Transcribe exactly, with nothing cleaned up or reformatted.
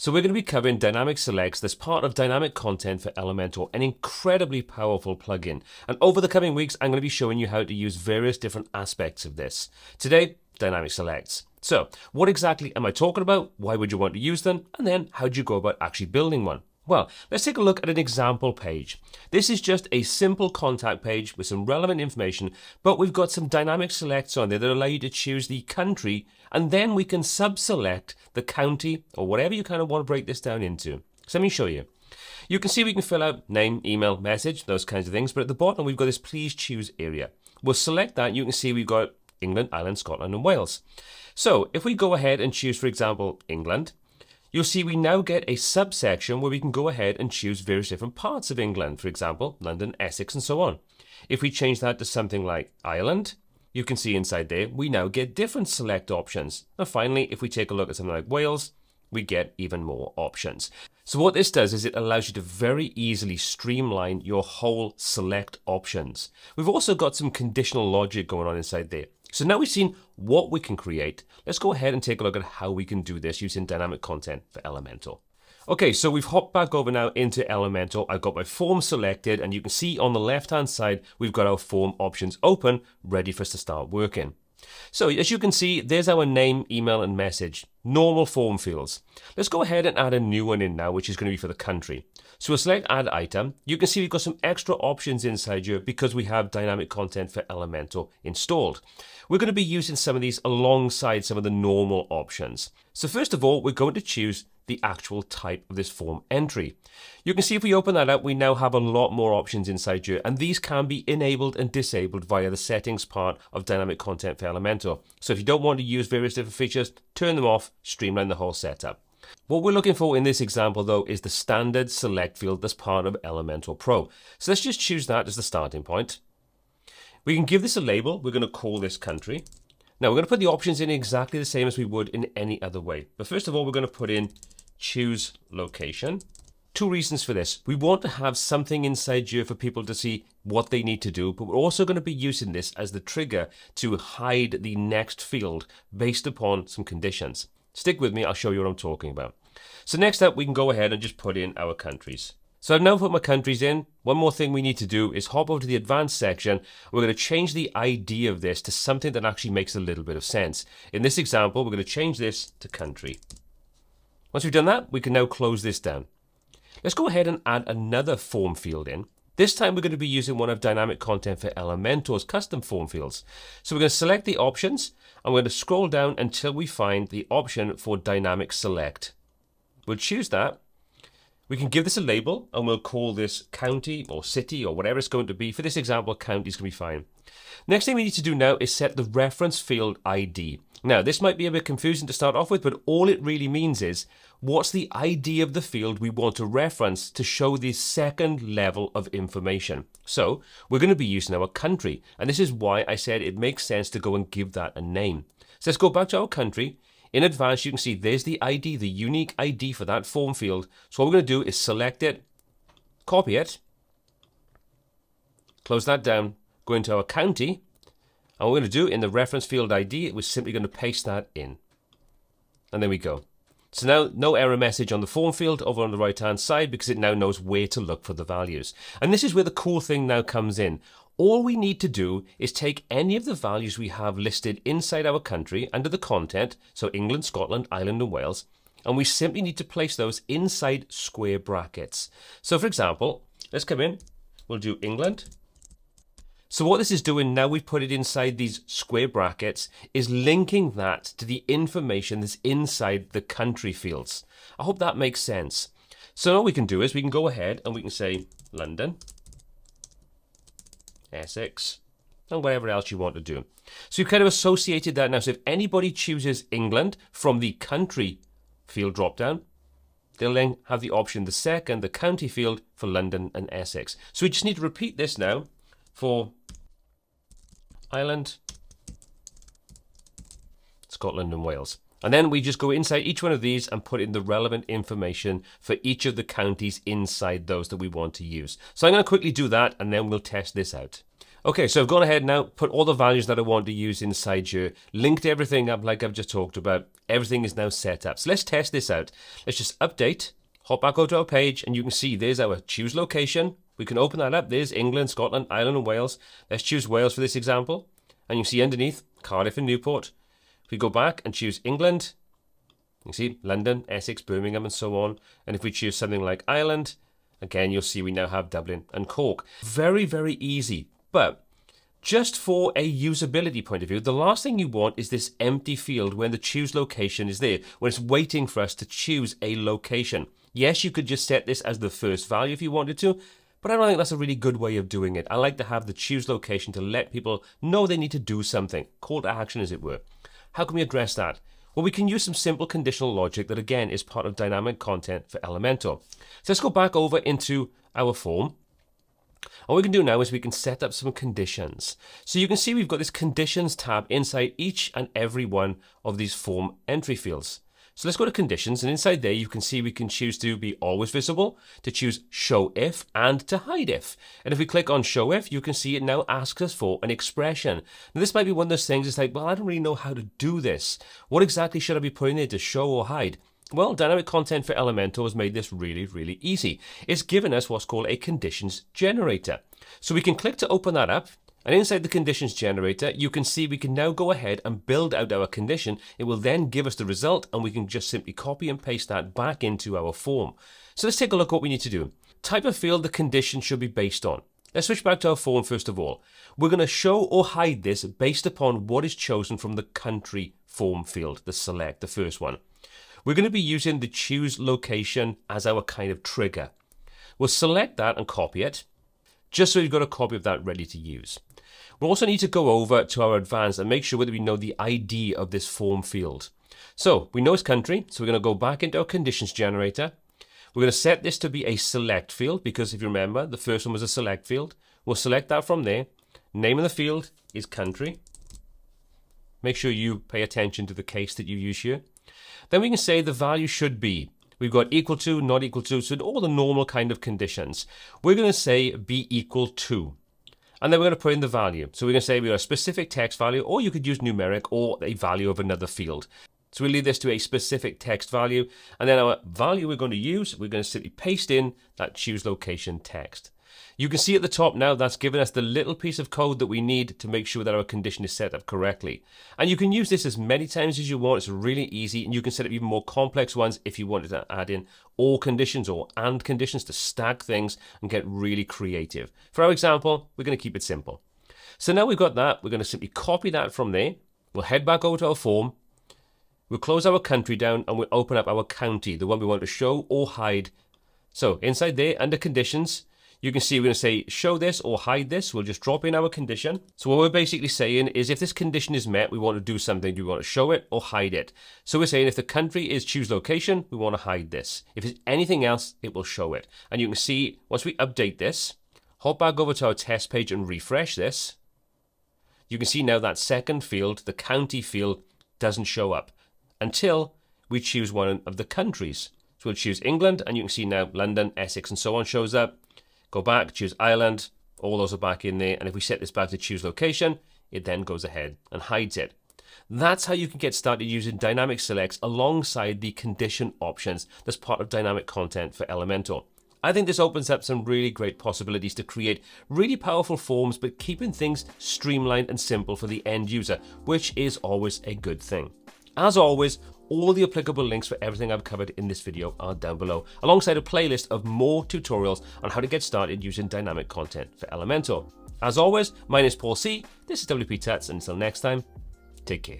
So we're going to be covering Dynamic Selects, this part of Dynamic Content for Elementor, an incredibly powerful plugin. And over the coming weeks, I'm going to be showing you how to use various different aspects of this. Today, Dynamic Selects. So what exactly am I talking about? Why would you want to use them? And then how do you go about actually building one? Well, let's take a look at an example page. This is just a simple contact page with some relevant information, but we've got some dynamic selects on there that allow you to choose the country, and then we can sub-select the county or whatever you kind of want to break this down into. So let me show you. You can see we can fill out name, email, message, those kinds of things, but at the bottom we've got this please choose area. We'll select that, you can see we've got England, Ireland, Scotland and Wales. So if we go ahead and choose, for example, England, you'll see we now get a subsection where we can go ahead and choose various different parts of England, for example, London, Essex, and so on. If we change that to something like Ireland, you can see inside there, we now get different select options. And finally, if we take a look at something like Wales, we get even more options. So what this does is it allows you to very easily streamline your whole select options. We've also got some conditional logic going on inside there. So now we've seen what we can create. Let's go ahead and take a look at how we can do this using dynamic content for Elementor. Okay, so we've hopped back over now into Elementor. I've got my form selected, and you can see on the left-hand side, we've got our form options open, ready for us to start working. So as you can see, there's our name, email, and message, normal form fields. Let's go ahead and add a new one in now, which is going to be for the country. So we'll select add item. You can see we've got some extra options inside here because we have dynamic content for Elementor installed. We're going to be using some of these alongside some of the normal options. So first of all, we're going to choose the actual type of this form entry. You can see if we open that up, we now have a lot more options inside here, and these can be enabled and disabled via the settings part of Dynamic Content for Elementor. So if you don't want to use various different features, turn them off, streamline the whole setup. What we're looking for in this example though is the standard select field that's part of Elementor Pro. So let's just choose that as the starting point. We can give this a label. We're going to call this country. Now we're going to put the options in exactly the same as we would in any other way. But first of all, we're going to put in choose location. Two reasons for this. We want to have something inside here for people to see what they need to do, but we're also going to be using this as the trigger to hide the next field based upon some conditions. Stick with me, I'll show you what I'm talking about. So next up, we can go ahead and just put in our countries. So I've now put my countries in. One more thing we need to do is hop over to the advanced section. We're going to change the I D of this to something that actually makes a little bit of sense. In this example, we're going to change this to country. Once we've done that, we can now close this down. Let's go ahead and add another form field in. This time we're going to be using one of Dynamic Content for Elementor's custom form fields. So we're going to select the options, and we're going to scroll down until we find the option for Dynamic Select. We'll choose that. We can give this a label, and we'll call this county or city or whatever it's going to be. For this example, county is going to be fine. Next thing we need to do now is set the reference field I D. Now, this might be a bit confusing to start off with, but all it really means is what's the I D of the field we want to reference to show the second level of information. So we're going to be using our country, and this is why I said it makes sense to go and give that a name. So let's go back to our country. In advance, you can see there's the I D, the unique I D for that form field. So what we're going to do is select it, copy it, close that down, go into our county, and what we're going to do in the reference field I D, we're simply going to paste that in. And there we go. So now no error message on the form field over on the right-hand side because it now knows where to look for the values. And this is where the cool thing now comes in. All we need to do is take any of the values we have listed inside our country under the content, so England, Scotland, Ireland and Wales, and we simply need to place those inside square brackets. So for example, let's come in, we'll do England. So what this is doing now we've put it inside these square brackets is linking that to the information that's inside the country fields. I hope that makes sense. So now what we can do is we can go ahead and we can say London, Essex, and whatever else you want to do. So you've kind of associated that now. So if anybody chooses England from the country field dropdown, they'll then have the option, the second, the county field for London and Essex. So we just need to repeat this now for Ireland, Scotland, and Wales. And then we just go inside each one of these and put in the relevant information for each of the counties inside those that we want to use. So I'm going to quickly do that and then we'll test this out. Okay, so I've gone ahead now, put all the values that I want to use inside here, linked everything up like I've just talked about. Everything is now set up. So let's test this out. Let's just update, hop back over to our page, and you can see there's our choose location. We can open that up. There's England, Scotland, Ireland, and Wales. Let's choose Wales for this example. And you can see underneath, Cardiff and Newport. If we go back and choose England, you can see London, Essex, Birmingham, and so on. And if we choose something like Ireland, again, you'll see we now have Dublin and Cork. Very, very easy. But just for a usability point of view, the last thing you want is this empty field when the choose location is there, when it's waiting for us to choose a location. Yes, you could just set this as the first value if you wanted to, but I don't think that's a really good way of doing it. I like to have the choose location to let people know they need to do something, call to action as it were. How can we address that? Well, we can use some simple conditional logic that again is part of dynamic content for Elementor. So let's go back over into our form. And what we can do now is we can set up some conditions. So you can see we've got this conditions tab inside each and every one of these form entry fields. So let's go to conditions, and inside there you can see we can choose to be always visible, to choose show if, and to hide if. And if we click on show if, you can see it now asks us for an expression. Now this might be one of those things, it's like, well, I don't really know how to do this. What exactly should I be putting there to show or hide? Well, Dynamic Content for Elementor has made this really, really easy. It's given us what's called a conditions generator. So we can click to open that up. And inside the conditions generator, you can see we can now go ahead and build out our condition. It will then give us the result, and we can just simply copy and paste that back into our form. So let's take a look at what we need to do. Type of field the condition should be based on. Let's switch back to our form first of all. We're going to show or hide this based upon what is chosen from the country form field, the select, the first one. We're going to be using the choose location as our kind of trigger. We'll select that and copy it, just so we've got a copy of that ready to use. We'll also need to go over to our advanced and make sure that we know the I D of this form field. So we know it's country, so we're going to go back into our conditions generator. We're going to set this to be a select field, because if you remember, the first one was a select field. We'll select that from there. Name of the field is country. Make sure you pay attention to the case that you use here. Then we can say the value should be. We've got equal to, not equal to, so all the normal kind of conditions. We're going to say be equal to. And then we're going to put in the value. So we're going to say we got a specific text value, or you could use numeric or a value of another field. So we leave this to a specific text value. And then our value we're going to use, we're going to simply paste in that choose location text. You can see at the top now that's given us the little piece of code that we need to make sure that our condition is set up correctly. And you can use this as many times as you want. It's really easy, and you can set up even more complex ones if you wanted to add in or conditions or and conditions to stack things and get really creative. For our example, we're going to keep it simple. So now we've got that. We're going to simply copy that from there. We'll head back over to our form. We'll close our country down, and we'll open up our county, the one we want to show or hide. So inside there, under conditions, you can see we're going to say show this or hide this. We'll just drop in our condition. So what we're basically saying is if this condition is met, we want to do something. Do we want to show it or hide it? So we're saying if the country is choose location, we want to hide this. If it's anything else, it will show it. And you can see once we update this, hop back over to our test page and refresh this. You can see now that second field, the county field, doesn't show up until we choose one of the countries. So we'll choose England, and you can see now London, Essex, and so on shows up. Go back, choose Ireland, all those are back in there. And if we set this back to choose location, it then goes ahead and hides it. That's how you can get started using dynamic selects alongside the condition options that's part of dynamic content for Elementor. I think this opens up some really great possibilities to create really powerful forms, but keeping things streamlined and simple for the end user, which is always a good thing. As always, all the applicable links for everything I've covered in this video are down below, alongside a playlist of more tutorials on how to get started using dynamic content for Elementor. As always, my name is Paul C, this is W P Tuts, and until next time, take care.